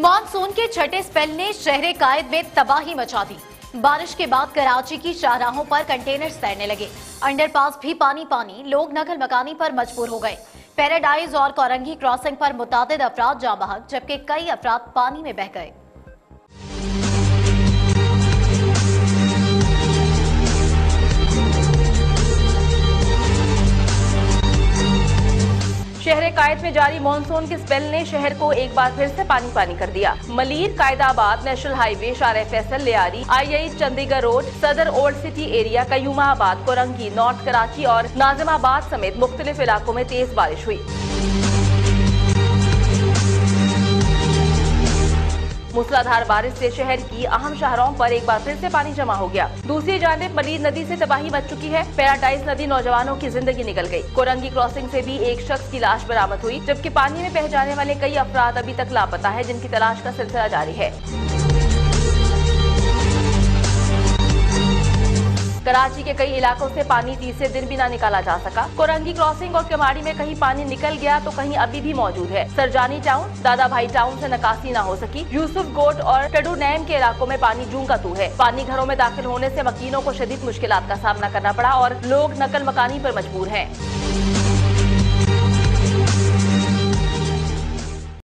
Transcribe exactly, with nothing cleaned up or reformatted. Monsoon के छठे spell ने शहरे कायद में तबाही मचा दी। बारिश के बाद कराची की शाहराहों पर कंटेनर्स तैरने लगे, अंडरपास भी पानी पानी, लोग नकल मकानी पर मजबूर हो गए। पैराडाइज और कोरंगी क्रॉसिंग पर मुतादिद अफराद जाँ बहक, जबकि कई अफराद पानी में बह गए। शहर कायद में जारी मानसून के स्पेल ने शहर को एक बार फिर से पानी पानी कर दिया। मलीर, कायदाबाद, नेशनल हाईवे, शारे Faisal, Lyari, I I, Chandigarh road, Saddar, old city area, Qayyumabad, Korangi, north Karachi और नाजिमाबाद समेत मुख्तलिफ इलाकों में तेज बारिश हुई। मूसलाधार बारिश से शहर की अहम शहरों पर एक बार फिर से पानी जमा हो गया। दूसरी जानिब मलीर नदी से तबाही मच चुकी है। पैराडाइज नदी नौजवानों की जिंदगी निकल गई। कोरंगी क्रॉसिंग से भी एक शख्स की लाश बरामद हुई, जबकि पानी में बह जाने वाले कई अफराद अभी तक लापता है, जिनकी तलाश का सिलसिला जारी है। कराची के कई इलाकों से पानी तीसरे दिन भी ना निकाला जा सका। कोरंगी क्रॉसिंग और केमारी में कहीं पानी निकल गया तो कहीं अभी भी मौजूद है। सरजानी टाउन, दादा भाई टाउन से निकासी ना हो सकी। यूसुफ गोट और टडू नैम के इलाकों में पानी जूंगा तू है। पानी घरों में दाखिल होने से मकीनों को शदीद मुश्किलात का सामना करना पड़ा और लोग नकल मकानी पर मजबूर हैं।